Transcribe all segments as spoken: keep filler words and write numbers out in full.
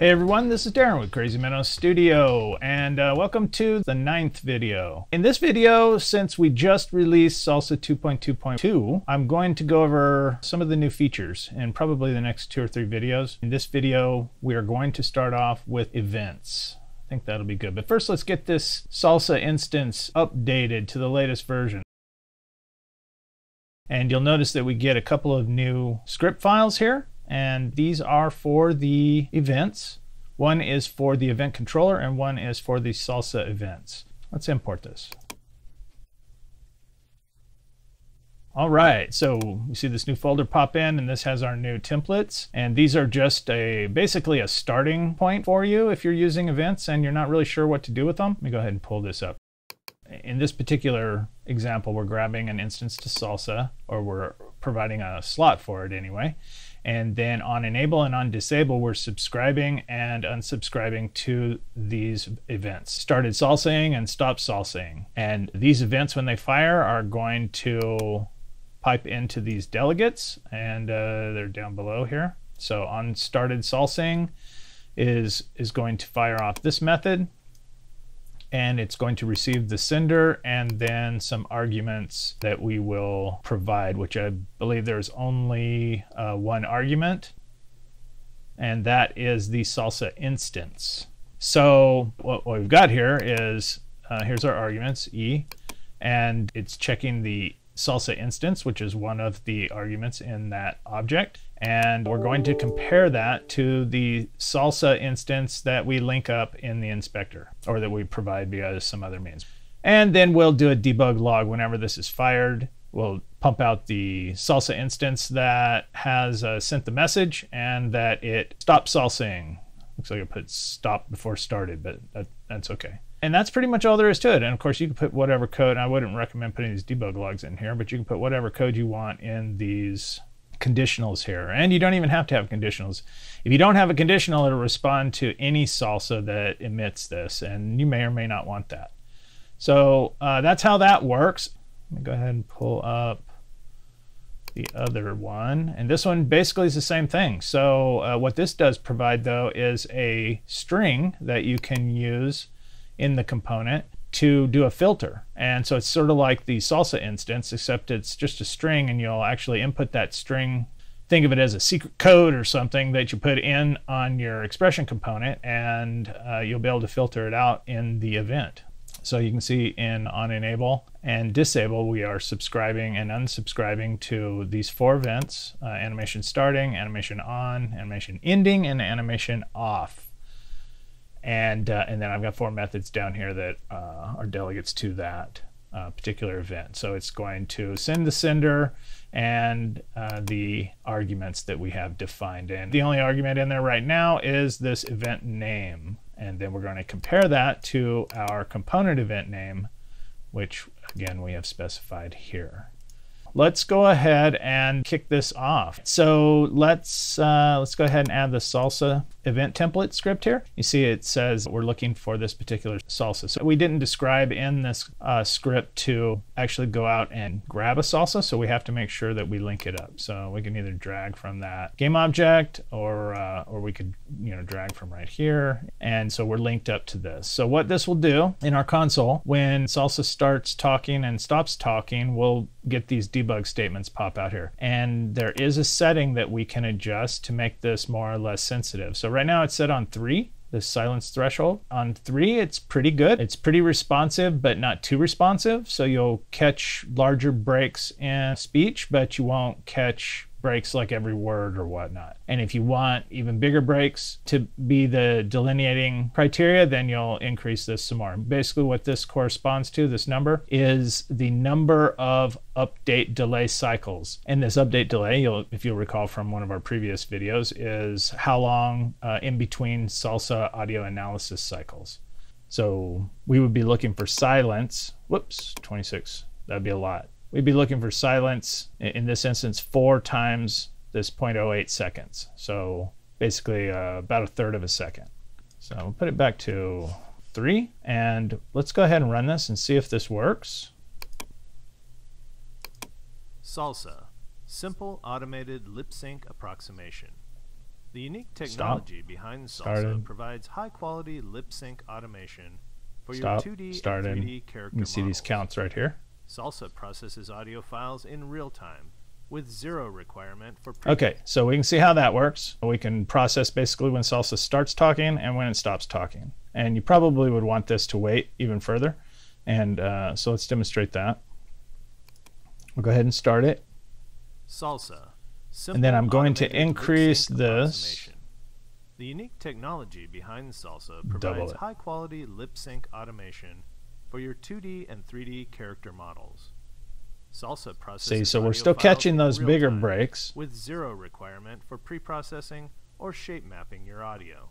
Hey everyone, this is Darren with Crazy Minnow Studio, and uh, welcome to the ninth video. In this video, since we just released Salsa two point two point two, I'm going to go over some of the new features in probably the next two or three videos. In this video, we are going to start off with events. I think that'll be good. But first, let's get this Salsa instance updated to the latest version. And you'll notice that we get a couple of new script files here. And these are for the events. One is for the event controller and one is for the Salsa events. Let's import this. All right, so you see this new folder pop in, and this has our new templates. And these are just a basically a starting point for you if you're using events and you're not really sure what to do with them. Let me go ahead and pull this up. In this particular example, we're grabbing an instance to Salsa, or we're providing a slot for it anyway. And then on enable and on disable, we're subscribing and unsubscribing to these events. Started salsaing and stopped salsaing. And these events, when they fire, are going to pipe into these delegates, and uh, they're down below here. So on started salsaing is, is going to fire off this method, and it's going to receive the sender and then some arguments that we will provide, which I believe there's only uh, one argument, and that is the Salsa instance. So what, what we've got here is, uh, here's our arguments, E, and it's checking the Salsa instance, which is one of the arguments in that object. And we're going to compare that to the Salsa instance that we link up in the inspector, or that we provide via some other means. And then we'll do a debug log whenever this is fired. We'll pump out the Salsa instance that has uh, sent the message and that it stopped salsing. Looks like I put stop before started, but that, that's okay. And that's pretty much all there is to it. And of course, you can put whatever code. I wouldn't recommend putting these debug logs in here, but you can put whatever code you want in these conditionals here. And you don't even have to have conditionals. If you don't have a conditional, it'll respond to any Salsa that emits this, and you may or may not want that. So uh, that's how that works. Let me go ahead and pull up the other one, and this one basically is the same thing. So uh, what this does provide, though, is a string that you can use in the component to do a filter. And so it's sort of like the Salsa instance, except it's just a string, and you'll actually input that string. Think of it as a secret code or something that you put in on your expression component, and uh, you'll be able to filter it out in the event. So you can see in on enable and disable, we are subscribing and unsubscribing to these four events, uh, animation starting, animation on, animation ending, and animation off. And, uh, and then I've got four methods down here that uh, are delegates to that uh, particular event. So it's going to send the sender and uh, the arguments that we have defined. And the only argument in there right now is this event name. And then we're going to compare that to our component event name, which again, we have specified here. Let's go ahead and kick this off. So let's uh, let's go ahead and add the Salsa event template script here. You see it says we're looking for this particular Salsa. So we didn't describe in this uh, script to actually go out and grab a Salsa, so we have to make sure that we link it up. So we can either drag from that game object, or uh, or we could you know drag from right here. And so we're linked up to this. So what this will do in our console, when Salsa starts talking and stops talking, we'll get these debug statements pop out here. And there is a setting that we can adjust to make this more or less sensitive. So right now it's set on three, the silence threshold. On three, it's pretty good. It's pretty responsive, but not too responsive. So you'll catch larger breaks in speech, but you won't catch breaks like every word or whatnot. And if you want even bigger breaks to be the delineating criteria, then you'll increase this some more. Basically what this corresponds to, this number, is the number of update delay cycles. And this update delay, you'll, if you'll recall from one of our previous videos, is how long uh, in between Salsa audio analysis cycles. So we would be looking for silence, whoops, twenty-six, that'd be a lot. We'd be looking for silence, in this instance, four times this zero point zero eight seconds. So basically uh, about a third of a second. So we'll put it back to three, and let's go ahead and run this and see if this works. Salsa, simple automated lip sync approximation. The unique technology Stop. behind Salsa Started. provides high-quality lip-sync automation for Stop. your two D Started. and three D character You can see models. These counts right here. Salsa processes audio files in real time with zero requirement for pre- Okay, so we can see how that works. We can process basically when Salsa starts talking and when it stops talking. And you probably would want this to wait even further. And uh, so let's demonstrate that. We'll go ahead and start it. Salsa. Simple and then I'm going to increase this. The unique technology behind Salsa provides high-quality lip-sync automation for your two D and three D character models. Salsa processes. See, so we're still catching those bigger breaks with zero requirement for pre-processing or shape mapping your audio.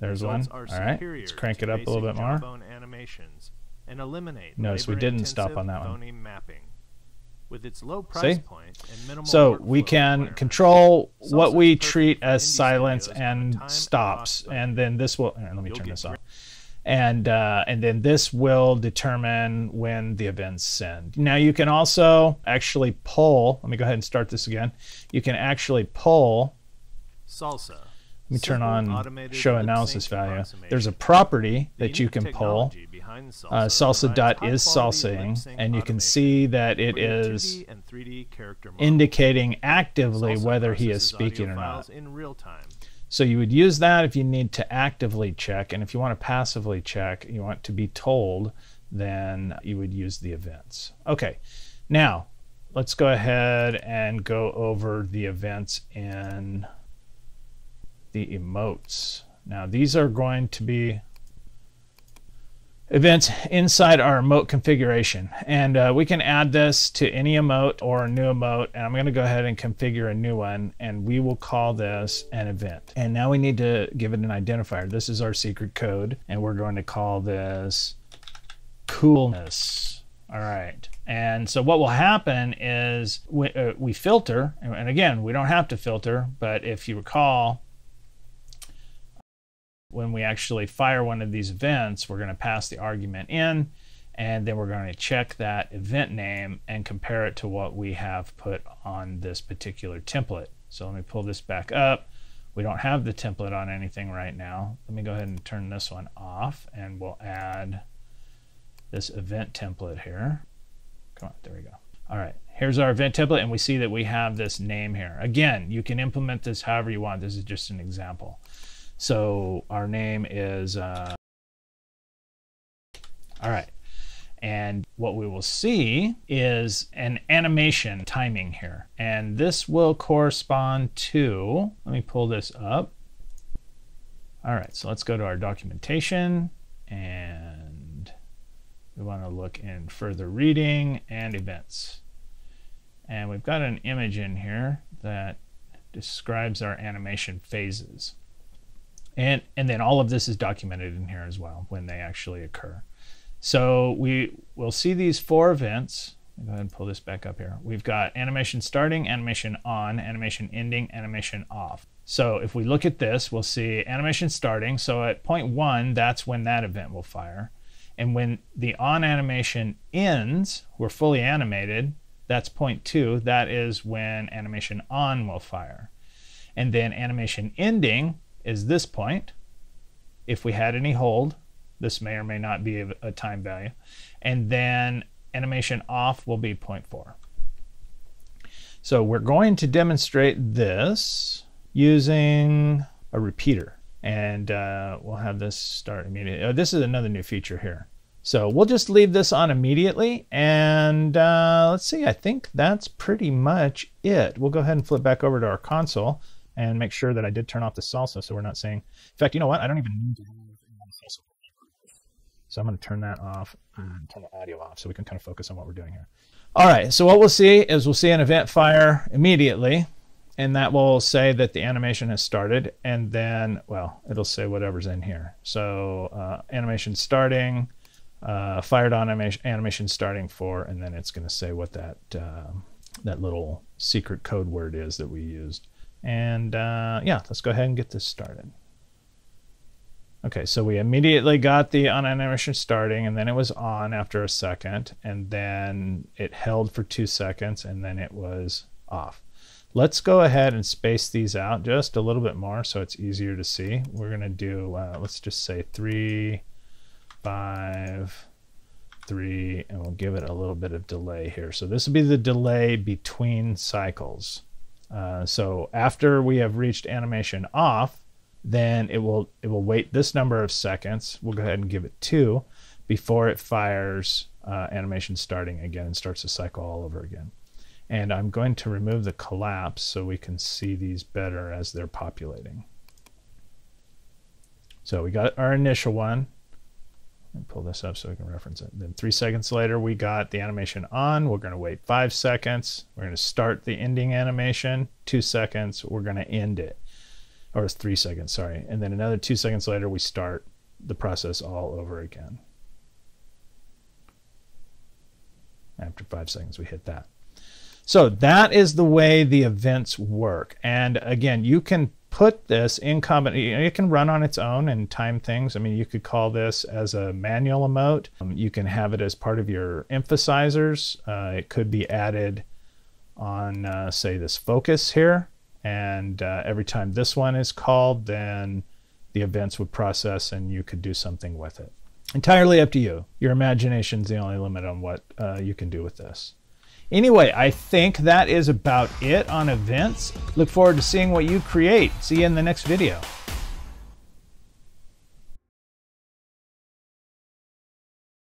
There's one. All right, let's crank it up a little bit more. Animations and eliminate. Notice we didn't stop on that one. Mapping. With its low price See? point and minimal so we can control what we treat as silence and stops, and then this will. Let me turn this off, and uh, and then this will determine when the events end. Now you can also actually pull. Let me go ahead and start this again. You can actually pull. Salsa. Let me turn on show analysis value. There's a property that you can pull, uh, salsa.isSalsaing, and you can see that it is indicating actively whether he is speaking or not. So you would use that if you need to actively check, and if you want to passively check, you want to be told, then you would use the events. Okay, now let's go ahead and go over the events in the emotes. Now these are going to be events inside our emote configuration, and uh, we can add this to any emote or a new emote, and I'm going to go ahead and configure a new one, and we will call this an event. And now we need to give it an identifier. This is our secret code, and we're going to call this coolness. All right, and so what will happen is we, uh, we filter, and again, we don't have to filter, but if you recall, when we actually fire one of these events, we're going to pass the argument in, and then we're going to check that event name and compare it to what we have put on this particular template. So let me pull this back up. We don't have the template on anything right now. Let me go ahead and turn this one off, and we'll add this event template here. Come on, there we go. All right, here's our event template, and we see that we have this name here. Again, you can implement this however you want. This is just an example. So our name is, uh, all right. And what we will see is an animation timing here. And this will correspond to, let me pull this up. All right, so let's go to our documentation, and we want to look in further reading and events. And we've got an image in here that describes our animation phases. And, and then all of this is documented in here as well when they actually occur. So we will see these four events. I'll go ahead and pull this back up here. We've got animation starting, animation on, animation ending, animation off. So if we look at this, we'll see animation starting. So at point one, that's when that event will fire. And when the on animation ends, we're fully animated, that's point two, that is when animation on will fire. And then animation ending is this point. If we had any hold, this may or may not be a, a time value. And then animation off will be point four. So we're going to demonstrate this using a repeater. And uh, we'll have this start immediately. Oh, this is another new feature here. So we'll just leave this on immediately. And uh, let's see, I think that's pretty much it. We'll go ahead and flip back over to our console and make sure that I did turn off the Salsa so we're not saying, in fact, you know what? I don't even need to have anything on Salsa. So I'm going to turn that off and turn the audio off so we can kind of focus on what we're doing here. All right, so what we'll see is we'll see an event fire immediately. And that will say that the animation has started, and then, well, it'll say whatever's in here. So uh, animation starting, uh, fired on animation, animation starting for, and then it's gonna say what that, uh, that little secret code word is that we used. And uh, yeah, let's go ahead and get this started. Okay, so we immediately got the on animation starting, and then it was on after a second, and then it held for two seconds, and then it was off. Let's go ahead and space these out just a little bit more so it's easier to see. We're gonna do, uh, let's just say three, five, three, and we'll give it a little bit of delay here. So this will be the delay between cycles. Uh, so after we have reached animation off, then it will it will wait this number of seconds. We'll go ahead and give it two before it fires uh, animation starting again and starts the cycle all over again. And I'm going to remove the collapse so we can see these better as they're populating. So we got our initial one. Let me pull this up so we can reference it. Then three seconds later, we got the animation on. We're going to wait five seconds. We're going to start the ending animation. Two seconds, we're going to end it. Or it's three seconds, sorry. And then another two seconds later, we start the process all over again. After five seconds, we hit that. So that is the way the events work. And again, you can put this in combination. It can run on its own and time things. I mean, you could call this as a manual emote. Um, you can have it as part of your emphasizers. Uh, it could be added on, uh, say, this focus here. And uh, every time this one is called, then the events would process and you could do something with it. Entirely up to you. Your imagination's the only limit on what uh, you can do with this. Anyway, I think that is about it on events. Look forward to seeing what you create. See you in the next video.